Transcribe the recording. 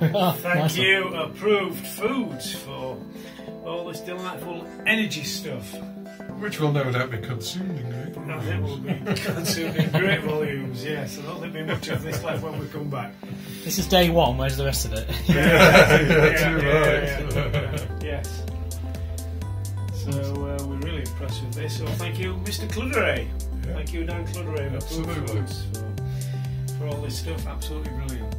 Thank you, Approved Foods, for all this delightful energy stuff. Which will no doubt be consumed in great volumes. It will be consumed in great volumes, yes. I don't think there'll be much of this left when we come back. This is day one, where's the rest of it? Yeah, too right. Yes. So we're really impressed with this. So thank you, Mr. Cludderay. Yeah. Thank you, Dan Cludderay. Absolutely. For all this stuff, absolutely brilliant.